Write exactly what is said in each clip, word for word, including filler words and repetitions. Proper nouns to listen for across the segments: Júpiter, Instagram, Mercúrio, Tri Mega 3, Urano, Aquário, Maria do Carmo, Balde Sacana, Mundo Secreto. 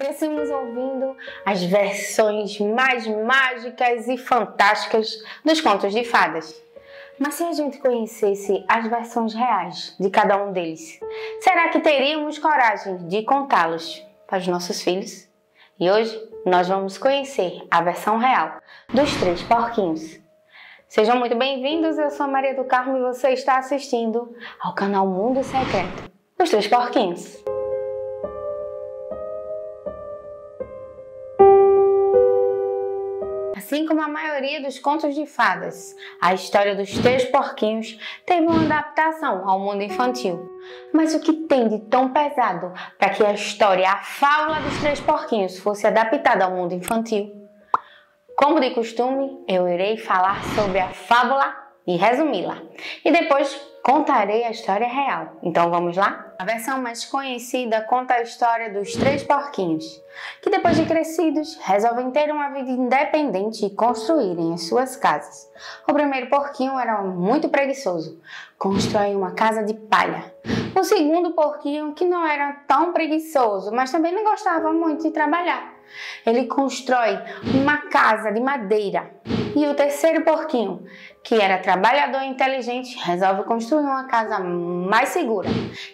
Crescemos ouvindo as versões mais mágicas e fantásticas dos contos de fadas. Mas se a gente conhecesse as versões reais de cada um deles, será que teríamos coragem de contá-los para os nossos filhos? E hoje nós vamos conhecer a versão real dos Três Porquinhos. Sejam muito bem-vindos, eu sou a Maria do Carmo e você está assistindo ao canal Mundo Secreto, Os Três Porquinhos. Assim como a maioria dos contos de fadas, a história dos Três Porquinhos teve uma adaptação ao mundo infantil. Mas o que tem de tão pesado para que a história, a fábula dos Três Porquinhos, fosse adaptada ao mundo infantil? Como de costume, eu irei falar sobre a fábula e resumi-la. E depois contarei a história real. Então vamos lá? A versão mais conhecida conta a história dos Três Porquinhos, que depois de crescidos, resolvem ter uma vida independente e construírem as suas casas. O primeiro porquinho era muito preguiçoso, constrói uma casa de palha. O segundo porquinho, que não era tão preguiçoso, mas também não gostava muito de trabalhar, ele constrói uma casa de madeira. E o terceiro porquinho, que era trabalhador e inteligente, resolve construir uma casa mais segura.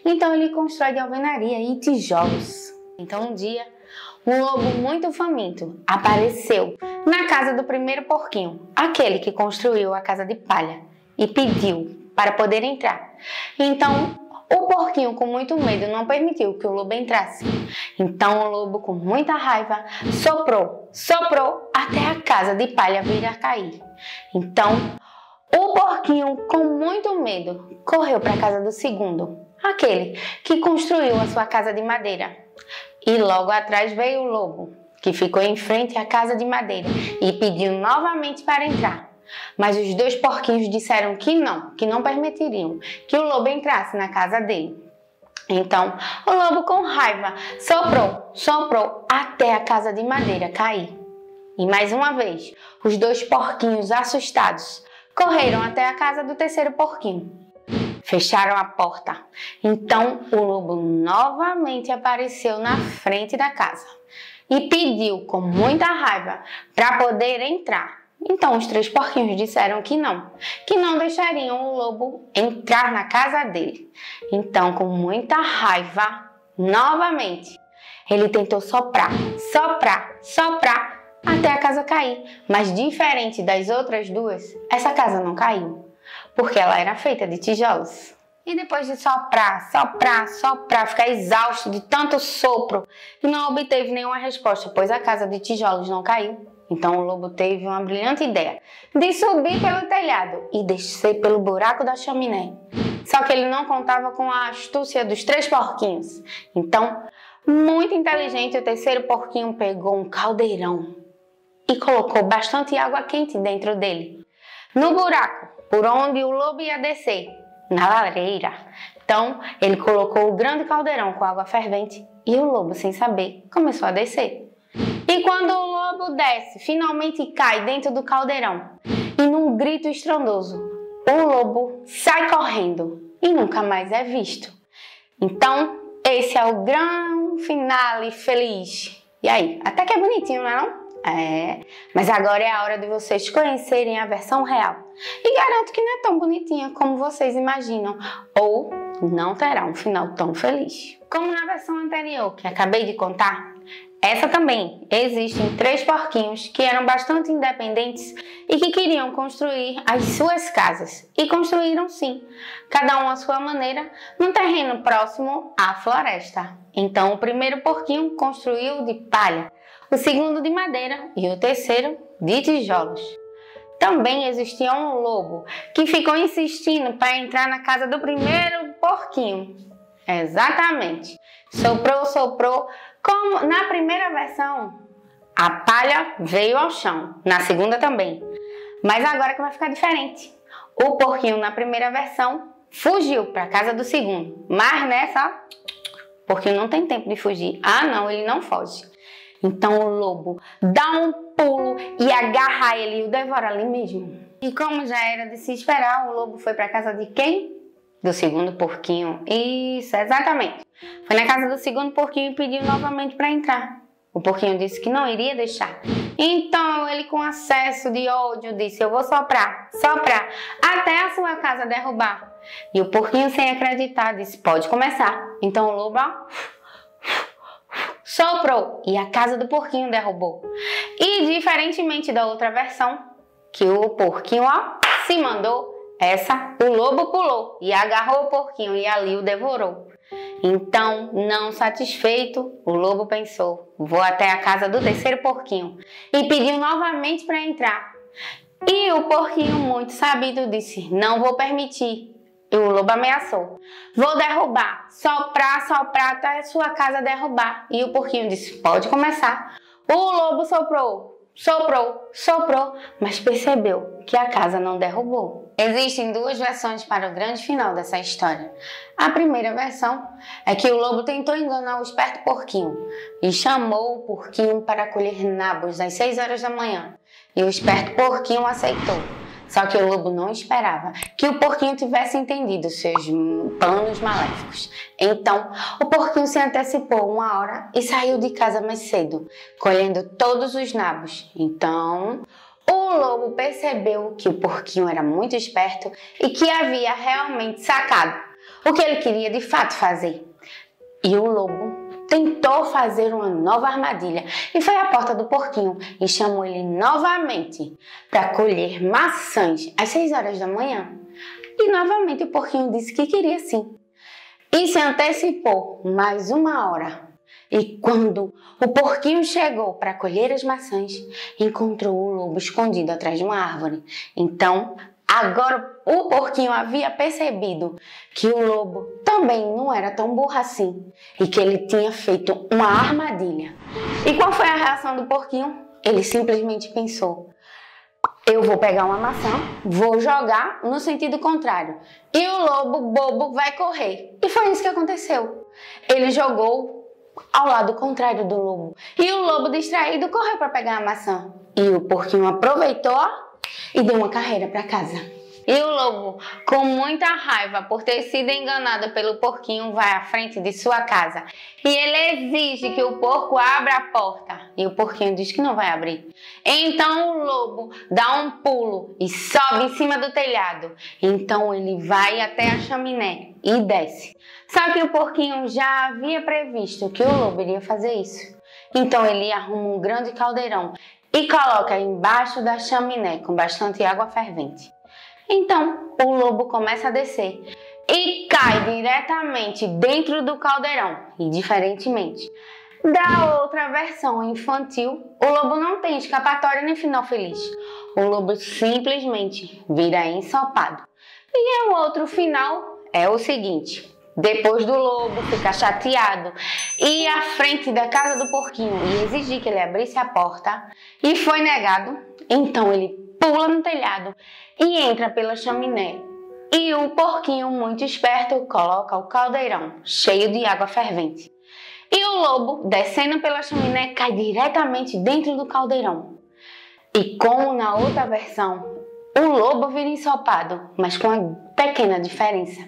Então ele constrói de alvenaria e tijolos. Então um dia, um lobo muito faminto apareceu na casa do primeiro porquinho, aquele que construiu a casa de palha, e pediu para poder entrar. Então o porquinho, com muito medo, não permitiu que o lobo entrasse. Então o lobo, com muita raiva, soprou, soprou até a casa de palha vir a cair. Então o porquinho, com muito medo, correu para a casa do segundo, aquele que construiu a sua casa de madeira. E logo atrás veio o lobo, que ficou em frente à casa de madeira e pediu novamente para entrar. Mas os dois porquinhos disseram que não, que não permitiriam que o lobo entrasse na casa dele. Então o lobo, com raiva, soprou, soprou até a casa de madeira cair. E mais uma vez, os dois porquinhos, assustados, correram até a casa do terceiro porquinho. Fecharam a porta. Então o lobo novamente apareceu na frente da casa e pediu, com muita raiva, para poder entrar. Então os três porquinhos disseram que não, que não deixariam o lobo entrar na casa dele. Então, com muita raiva, novamente, ele tentou soprar, soprar, soprar até a casa cair. Mas diferente das outras duas, essa casa não caiu, porque ela era feita de tijolos. E depois de soprar, soprar, soprar, ficar exausto de tanto sopro, não obteve nenhuma resposta, pois a casa de tijolos não caiu. Então o lobo teve uma brilhante ideia de subir pelo telhado e descer pelo buraco da chaminé. Só que ele não contava com a astúcia dos três porquinhos. Então, muito inteligente, o terceiro porquinho pegou um caldeirão e colocou bastante água quente dentro dele, no buraco por onde o lobo ia descer, na lareira. Então ele colocou o grande caldeirão com água fervente e o lobo, sem saber, começou a descer. E quando o lobo desce, finalmente cai dentro do caldeirão. E num grito estrondoso, o lobo sai correndo e nunca mais é visto. Então, esse é o grande finale feliz. E aí, até que é bonitinho, não é não? É, mas agora é a hora de vocês conhecerem a versão real. E garanto que não é tão bonitinha como vocês imaginam, ou não terá um final tão feliz. Como na versão anterior que acabei de contar, essa também existem três porquinhos que eram bastante independentes e que queriam construir as suas casas. E construíram sim, cada um à sua maneira, num terreno próximo à floresta. Então o primeiro porquinho construiu de palha, o segundo de madeira e o terceiro de tijolos. Também existia um lobo que ficou insistindo para entrar na casa do primeiro porquinho. Exatamente, soprou, soprou. Como na primeira versão, a palha veio ao chão, na segunda também. Mas agora que vai ficar diferente. O porquinho na primeira versão fugiu para a casa do segundo, mas nessa, o porquinho não tem tempo de fugir. Ah não, ele não foge. Então o lobo dá um pulo e agarra ele e o devora ali mesmo. E como já era de se esperar, o lobo foi para a casa de quem? Do segundo porquinho. Isso, exatamente. Foi na casa do segundo porquinho e pediu novamente para entrar. Um pouquinho disse que não iria deixar. Então ele, com acesso de ódio, disse: eu vou soprar, soprar, até a sua casa derrubar. E o porquinho, sem acreditar, disse: pode começar. Então o lobo, ó, soprou e a casa do porquinho derrubou. E diferentemente da outra versão, que o porquinho, ó, se mandou, essa, o lobo pulou e agarrou o porquinho e ali o devorou. Então, não satisfeito, o lobo pensou: vou até a casa do terceiro porquinho, e pediu novamente para entrar. E o porquinho, muito sabido, disse: não vou permitir. E o lobo ameaçou: vou derrubar, soprar, soprar até a sua casa derrubar. E o porquinho disse: pode começar. O lobo soprou, soprou, soprou, mas percebeu que a casa não derrubou. Existem duas versões para o grande final dessa história. A primeira versão é que o lobo tentou enganar o esperto porquinho e chamou o porquinho para colher nabos às seis horas da manhã. E o esperto porquinho aceitou. Só que o lobo não esperava que o porquinho tivesse entendido seus planos maléficos. Então, o porquinho se antecipou uma hora e saiu de casa mais cedo, colhendo todos os nabos. Então, o lobo percebeu que o porquinho era muito esperto e que havia realmente sacado o que ele queria de fato fazer. E o lobo tentou fazer uma nova armadilha e foi à porta do porquinho e chamou ele novamente para colher maçãs às seis horas da manhã. E novamente o porquinho disse que queria sim. E se antecipou mais uma hora. E quando o porquinho chegou para colher as maçãs, encontrou o lobo escondido atrás de uma árvore. Então, agora o porquinho havia percebido que o lobo também não era tão burro assim e que ele tinha feito uma armadilha. E qual foi a reação do porquinho? Ele simplesmente pensou: eu vou pegar uma maçã, vou jogar no sentido contrário e o lobo bobo vai correr. E foi isso que aconteceu. Ele jogou ao lado contrário do lobo. E o lobo, distraído, correu para pegar a maçã. E o porquinho aproveitou e deu uma carreira para casa. E o lobo, com muita raiva por ter sido enganado pelo porquinho, vai à frente de sua casa. E ele exige que o porco abra a porta. E o porquinho diz que não vai abrir. Então o lobo dá um pulo e sobe em cima do telhado. Então ele vai até a chaminé e desce. Só que o porquinho já havia previsto que o lobo iria fazer isso. Então ele arruma um grande caldeirão e coloca embaixo da chaminé com bastante água fervente. Então o lobo começa a descer e cai diretamente dentro do caldeirão. E diferentemente da outra versão infantil, o lobo não tem escapatória nem final feliz. O lobo simplesmente vira ensopado. E o outro final é o seguinte: depois do lobo ficar chateado, ir à frente da casa do porquinho e exigir que ele abrisse a porta, e foi negado. Então ele pula no telhado e entra pela chaminé. E o porquinho, muito esperto, coloca o caldeirão cheio de água fervente. E o lobo, descendo pela chaminé, cai diretamente dentro do caldeirão. E como na outra versão, o lobo vira ensopado, mas com uma pequena diferença: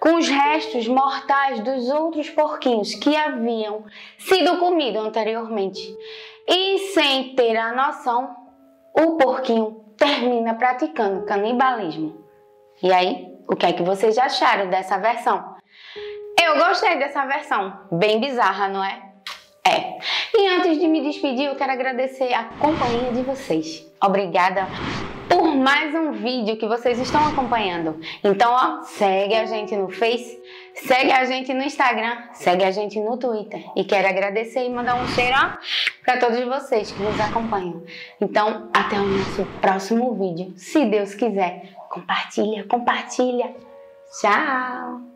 com os restos mortais dos outros porquinhos que haviam sido comidos anteriormente. E sem ter a noção, o porquinho termina praticando canibalismo. E aí, o que é que vocês acharam dessa versão? Eu gostei dessa versão, bem bizarra, não é? É. E antes de me despedir, eu quero agradecer a companhia de vocês. Obrigada por mais um vídeo que vocês estão acompanhando. Então, ó, segue a gente no Face, segue a gente no Instagram, segue a gente no Twitter. E quero agradecer e mandar um cheiro, ó, para todos vocês que nos acompanham. Então, até o nosso próximo vídeo. Se Deus quiser, compartilha, compartilha. Tchau!